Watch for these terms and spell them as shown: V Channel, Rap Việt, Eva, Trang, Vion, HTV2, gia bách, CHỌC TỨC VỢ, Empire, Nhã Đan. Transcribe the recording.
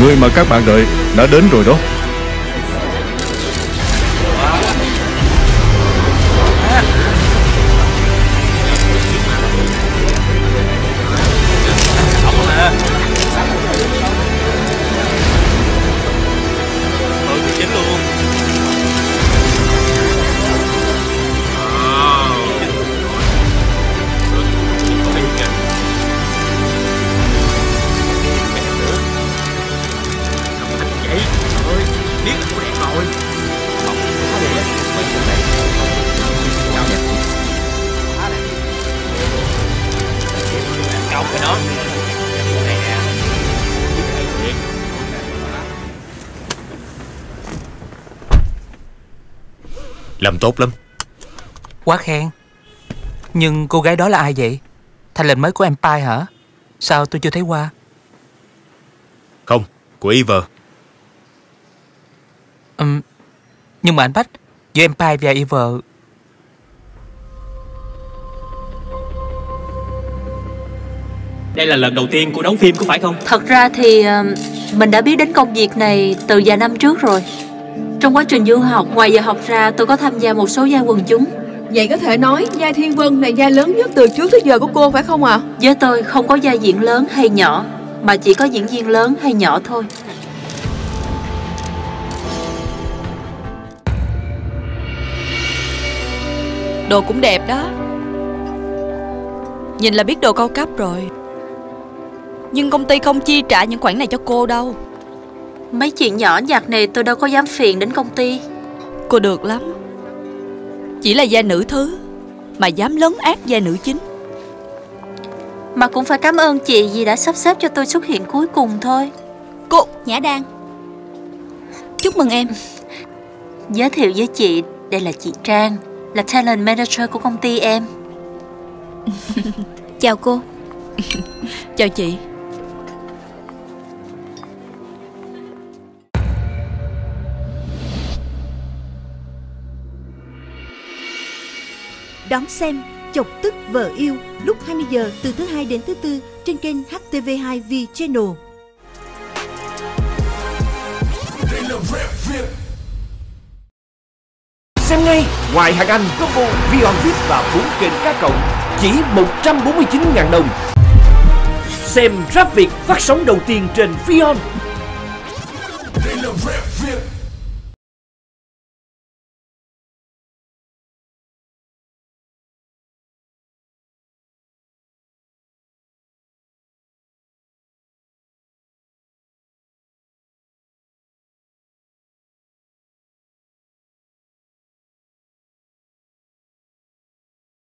Người mà các bạn đợi đã đến rồi đó. Làm tốt lắm. Quá khen. Nhưng cô gái đó là ai vậy? Thành lệnh mới của Empire hả? Sao tôi chưa thấy qua? Không, của Eva. Nhưng mà anh Bách, giữa Empire và Eva... Đây là lần đầu tiên cô đóng phim có phải không? Thật ra thì mình đã biết đến công việc này từ vài năm trước rồi. Trong quá trình du học, ngoài giờ học ra, tôi có tham gia một số vai quần chúng. Vậy có thể nói vai Thiên Vân này vai lớn nhất từ trước tới giờ của cô phải không ạ? Với tôi không có vai diễn lớn hay nhỏ, mà chỉ có diễn viên lớn hay nhỏ thôi. Đồ cũng đẹp đó. Nhìn là biết đồ cao cấp rồi. Nhưng công ty không chi trả những khoản này cho cô đâu. Mấy chuyện nhỏ nhặt này tôi đâu có dám phiền đến công ty. Cô được lắm. Chỉ là gia nữ thứ mà dám lấn át gia nữ chính. Mà cũng phải cảm ơn chị vì đã sắp xếp cho tôi xuất hiện cuối cùng thôi. Cô Nhã Đan, chúc mừng em. Giới thiệu với chị, đây là chị Trang, là talent manager của công ty em. Chào cô. Chào chị. Đón xem Chọc Tức Vợ Yêu lúc 20 giờ từ thứ Hai đến thứ Tư trên kênh HTV2 V Channel. Xem ngay ngoài hàng Anh combo Vion VIP và 4 kênh cá cộng chỉ 149.000 đồng. Xem Rap Việt phát sóng đầu tiên trên Vion.